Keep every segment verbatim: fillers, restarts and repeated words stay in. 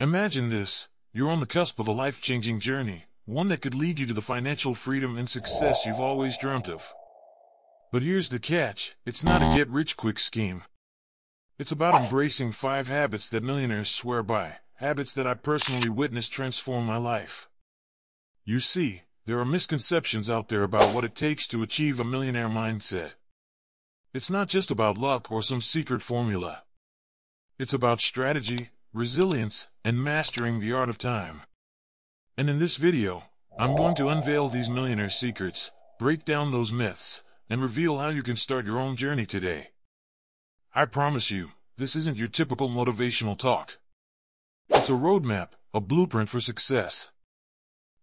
Imagine this. You're on the cusp of a life-changing journey, one that could lead you to the financial freedom and success you've always dreamt of. But here's the catch. It's not a get-rich-quick scheme. It's about embracing five habits that millionaires swear by, habits that I personally witnessed transform my life. You see, there are misconceptions out there about what it takes to achieve a millionaire mindset. It's not just about luck or some secret formula. It's about strategy, resilience, and mastering the art of time. And in this video, I'm going to unveil these millionaire secrets, break down those myths, and reveal how you can start your own journey today. I promise you, this isn't your typical motivational talk. It's a roadmap, a blueprint for success.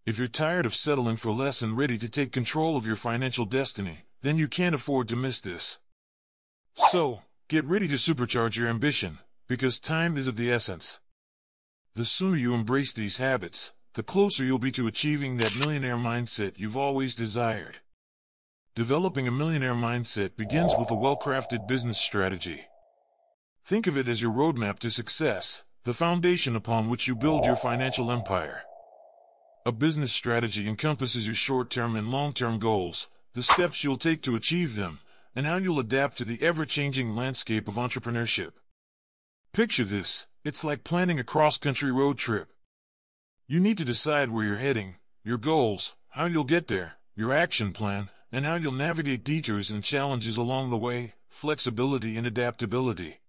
If you're tired of settling for less and ready to take control of your financial destiny, then you can't afford to miss this. So, get ready to supercharge your ambition, because time is of the essence. The sooner you embrace these habits, the closer you'll be to achieving that millionaire mindset you've always desired. Developing a millionaire mindset begins with a well-crafted business strategy. Think of it as your roadmap to success, the foundation upon which you build your financial empire. A business strategy encompasses your short-term and long-term goals, the steps you'll take to achieve them, and how you'll adapt to the ever-changing landscape of entrepreneurship. Picture this, it's like planning a cross-country road trip. You need to decide where you're heading, your goals, how you'll get there, your action plan, and how you'll navigate detours and challenges along the way, flexibility and adaptability.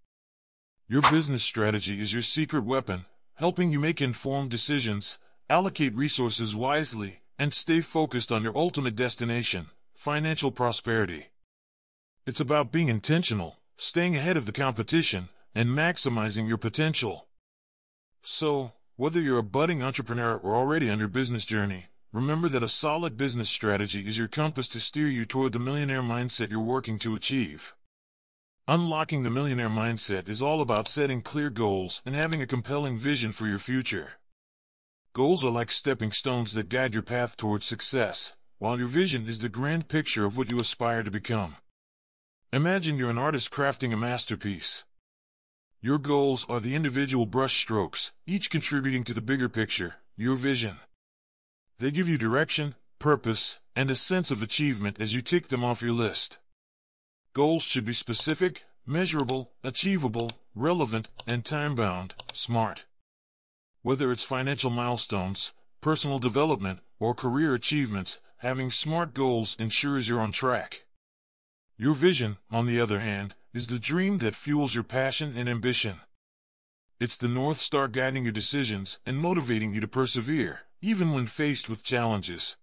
Your business strategy is your secret weapon, helping you make informed decisions, allocate resources wisely, and stay focused on your ultimate destination, financial prosperity. It's about being intentional, staying ahead of the competition, and maximizing your potential. So, whether you're a budding entrepreneur or already on your business journey, remember that a solid business strategy is your compass to steer you toward the millionaire mindset you're working to achieve. Unlocking the millionaire mindset is all about setting clear goals and having a compelling vision for your future. Goals are like stepping stones that guide your path towards success, while your vision is the grand picture of what you aspire to become. Imagine you're an artist crafting a masterpiece. Your goals are the individual brushstrokes, each contributing to the bigger picture, your vision. They give you direction, purpose, and a sense of achievement as you tick them off your list. Goals should be specific, measurable, achievable, relevant, and time-bound, smart. Whether it's financial milestones, personal development, or career achievements, having smart goals ensures you're on track. Your vision, on the other hand, is the dream that fuels your passion and ambition. It's the North Star guiding your decisions and motivating you to persevere, even when faced with challenges.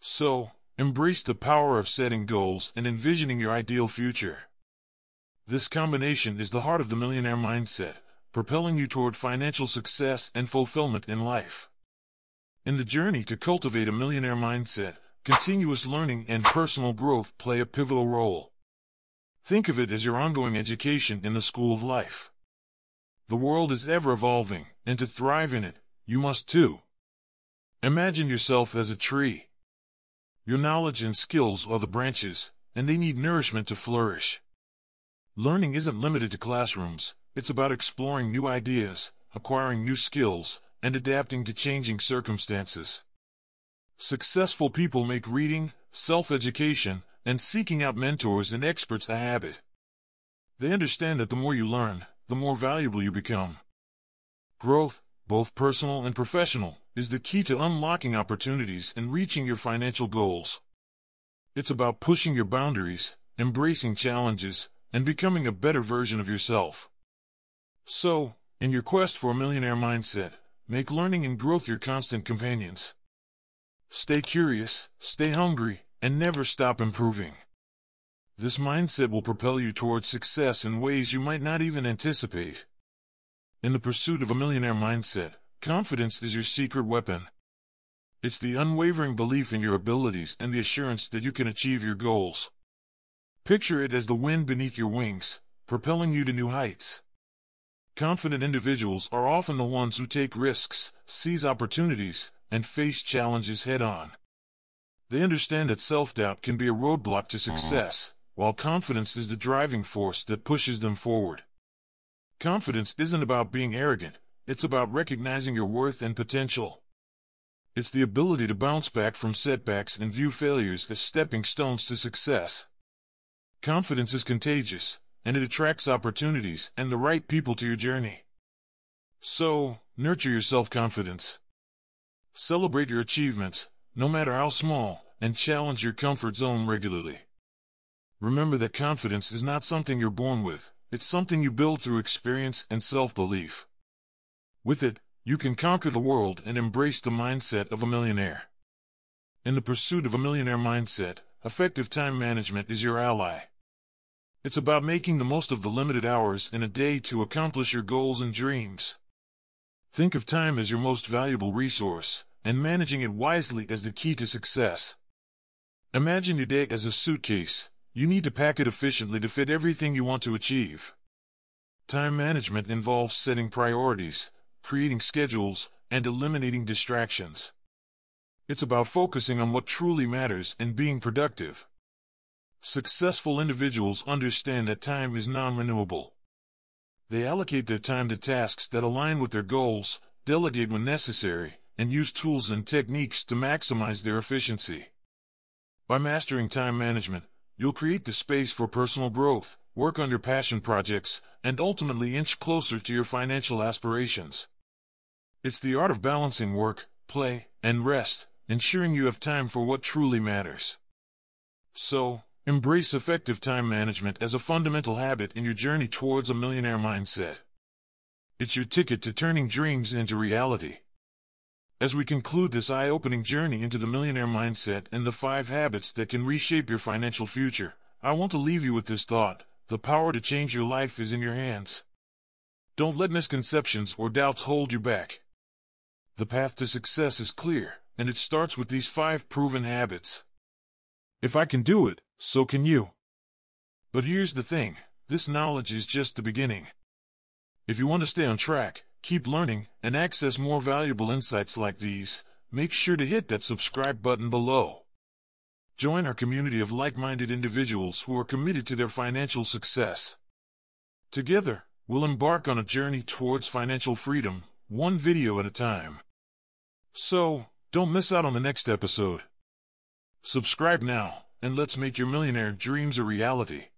So, embrace the power of setting goals and envisioning your ideal future. This combination is the heart of the millionaire mindset, propelling you toward financial success and fulfillment in life. In the journey to cultivate a millionaire mindset, continuous learning and personal growth play a pivotal role. Think of it as your ongoing education in the school of life. The world is ever-evolving, and to thrive in it, you must too. Imagine yourself as a tree. Your knowledge and skills are the branches, and they need nourishment to flourish. Learning isn't limited to classrooms. It's about exploring new ideas, acquiring new skills, and adapting to changing circumstances. Successful people make reading, self-education, and seeking out mentors and experts a habit. They understand that the more you learn, the more valuable you become. Growth, both personal and professional, is the key to unlocking opportunities and reaching your financial goals. It's about pushing your boundaries, embracing challenges, and becoming a better version of yourself. So, in your quest for a millionaire mindset, make learning and growth your constant companions. Stay curious, stay hungry, and never stop improving. This mindset will propel you toward success in ways you might not even anticipate. In the pursuit of a millionaire mindset, confidence is your secret weapon. It's the unwavering belief in your abilities and the assurance that you can achieve your goals. Picture it as the wind beneath your wings, propelling you to new heights. Confident individuals are often the ones who take risks, seize opportunities, and face challenges head-on. They understand that self-doubt can be a roadblock to success, while confidence is the driving force that pushes them forward. Confidence isn't about being arrogant. It's about recognizing your worth and potential. It's the ability to bounce back from setbacks and view failures as stepping stones to success. Confidence is contagious, and it attracts opportunities and the right people to your journey. So, nurture your self-confidence. Celebrate your achievements, no matter how small, and challenge your comfort zone regularly. Remember that confidence is not something you're born with, it's something you build through experience and self-belief. With it, you can conquer the world and embrace the mindset of a millionaire. In the pursuit of a millionaire mindset, effective time management is your ally. It's about making the most of the limited hours in a day to accomplish your goals and dreams. Think of time as your most valuable resource, and managing it wisely is the key to success. Imagine your day as a suitcase. You need to pack it efficiently to fit everything you want to achieve. Time management involves setting priorities, creating schedules, and eliminating distractions. It's about focusing on what truly matters and being productive. Successful individuals understand that time is non-renewable. They allocate their time to tasks that align with their goals, delegate when necessary, and use tools and techniques to maximize their efficiency. By mastering time management, you'll create the space for personal growth, work on your passion projects, and ultimately inch closer to your financial aspirations. It's the art of balancing work, play, and rest, ensuring you have time for what truly matters. So, embrace effective time management as a fundamental habit in your journey towards a millionaire mindset. It's your ticket to turning dreams into reality. As we conclude this eye-opening journey into the millionaire mindset and the five habits that can reshape your financial future, I want to leave you with this thought: the power to change your life is in your hands. Don't let misconceptions or doubts hold you back. The path to success is clear, and it starts with these five proven habits. If I can do it, so can you. But here's the thing, this knowledge is just the beginning. If you want to stay on track, keep learning, and access more valuable insights like these, make sure to hit that subscribe button below. Join our community of like-minded individuals who are committed to their financial success. Together, we'll embark on a journey towards financial freedom, one video at a time. So, don't miss out on the next episode. Subscribe now, and let's make your millionaire dreams a reality.